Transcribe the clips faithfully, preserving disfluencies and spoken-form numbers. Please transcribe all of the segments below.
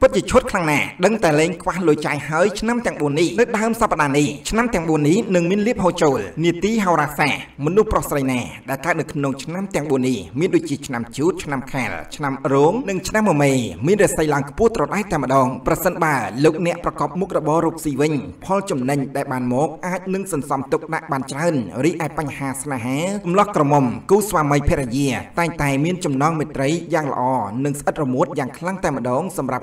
Bất chỉ chốt khăn nè, đừng tài lên qua lối trái hơi năm tạng buồn ní, nước đam sao bà này, năm tạng buồn ní, nâng miên liếp hỗ trợ, nhiệt tí hào ra sẻ, muốn đu prosai nè, đã cá được nông năm tạng buồn ní, miên đôi chỉ năm chút, năm khèn, năm rốn, nâng năm mồm mày, miên được xây làng cướp trộn ai tạm đòn, prasan bà, lục nẹtประกอบมุกระบอรุกสีvinh, Paul chấm nành đại bàn mốt, ai nâng sần sầm tục đại bàn chân, ri ai panh hà sna hé, um lắc cờ mồm, cứu xoa mây peradier, tai tai miên chấm non mệt rấy, giang lò, nâng sắt rầm mốt, giang khăng tạm đòn, sầm rạp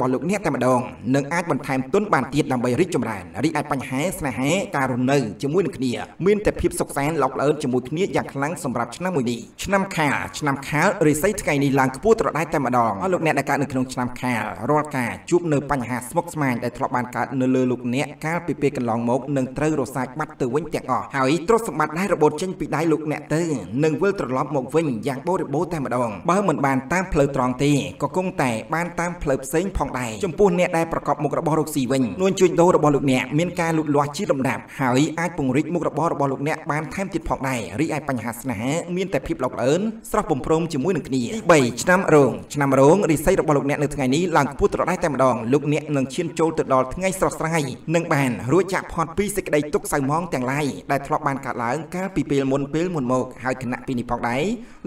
bỏ lục nét tại mặt đòn nâng át bận thèm tuấn bản tiệt làm bầy rít chậm rãi rít ai panh hé sna hé cà rồn nở chấm mũi nực nề miênแต่พิบสกแสนหลอกเลิศจมูกนี้อย่างครั้งสำหรับชนะมวยดีชนะขาชนะขาหรือไซต์ไก่ในหลังกบูตรได้แต่มาดองลูกเน็ตได้การหนึ่งขนมชนะขารอดขาจุบเนื้อปัญหาสมกสมานได้ทะเลาะบานการเนื้อเลือดลูกเน็ตการปีเปกันลองมกหนึ่งเตอร์โรซายบัตเตอร์วิ่งแจกออกหายตรวจสมบัติได้ระบบเช่นปีได้ลูกเน็ตเตอร์หนึ่งเวลตรล้อมมกวิ่งอย่างโบดโบแต่มาดองบ้าเหมือนบานตามเพลตรองตีก็คงแต่บานตามเพลเซ็งผ่องได้จมพูนเนี่ยได้ประกอบมุกระบอลูกสีวิงนวลจุนโดระบอลูกเนี่ยมีการหลุดลอยชี้ลำดับหายไอ้ปุ่งริกมุกระบอระบอลูกเนี่ยบานแทมติดผ่องได้ริไอ้ปัญหาสนะมีแต่พิบหลอกเอิญสระผมพรมจมูกหนึ่งนี่ใบชนะโรงชนะโรงริไซระบอลูกเนี่ยในทั้งไงนี้หลังพูดตลอดได้แต่มาดองลูกเนี่ยหนึ่งเชียนโจติดดอทั้งไงสระสไงหนึ่งแบนรู้จักพอดปีสกได้ตุกใส่มองแต่งไล่ได้ทะเลาะบานกัดหลังการปีเปลมนเปลมนโมกหายขณะปีนิพองได้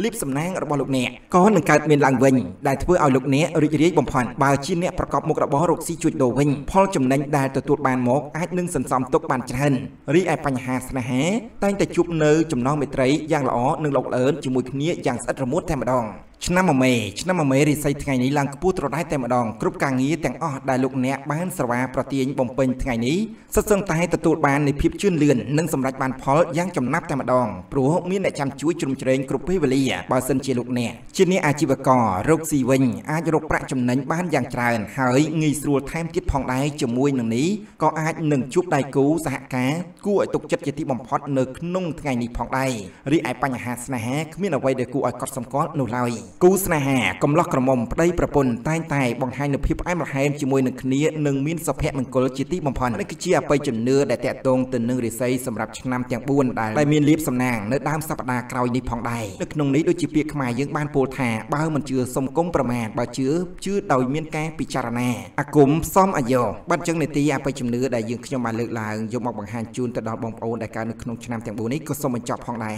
ลิบสำนักระบอลูกเนี่ยก้อนหนึ่งการมีหลังวิงได้เพื่อเอาลูกเนี่ยริจิริบอมผ่อนบาชินเนี่ยประกอบมุกระบอรุกซีจุดโดวิงพอลจำนันได้ตัวตัวบานมกไอ้นึ่งสันซอมตกบานจันรีไอปัญหาสนะฮะตั้งแต่จุบเนื้อจำนองเมตรัยย่างหล่อหนึ่งหลอกเอิญจมูกนี้ย่างสัตระมุดแทมดองชนะมาเมย์ชนะมาเมย์รีไซต์ไงนี้ลังกบูตรได้แต่มาดองกรุบกลางนี้แต่งออกได้ลูกเนะบ้านสวาปรตีนบ่มเป็นไงนี้สัตว์ส่งตายตะตูดบานในพิบชื่นเลือนนึ่งสำหรับบานพอลย่างจำนับแต่มาดองปลูกมีแต่จำช่วยจุ่มเจริญกรุบพิบลีบาเซนเชลูกเนะชื่อนี้อาชีพกอโรคซีวิงอาโรคประจำนั้นบ้านย่างจานหายงีสรูแทมทิดพองได้จมูกหนึ่งนี้ก็อาหนึ่งชุบได้กู้สหกากู้ตกจัดจิตบ่มพอดเนื้อนุ่งไงนี้พองได้รีไอปัญหาสนะฮะมีเอาไว้เด็กกู้ไอกอดสมก้อนหนูลอยกูสนาหากำลังกระมอมได้ประปนใต้ใต้บางไฮนพิบไอ้มาไฮจมูกหนึ่งนี้หนึ่งมิลสเปรย์มันกลจิติบางพันนั่นคือเชียไปจนเนื้อได้แตะตรงตึงหนึ่งรีไซสำหรับชนำแจงบุญได้ได้มีลิฟสำนางเนื้อดามสัปดาห์คราวนี้พองได้นึกนงนี้โดยจีเปียกมายังบ้านโพธาบ้ามันเชื่อสมกงประมาณบ้าเชื่อชื่อดาวมีนแกปิจารณาอากุมซ้อมอโยบ้านจังในตีอาไปจนเนื้อได้ยังขยมาเลือกลายยกมาบางไฮจูนแต่ดอกบางโอได้การนึกนงชนำแจงบุญนี้ก็สมบัติจอบพองได้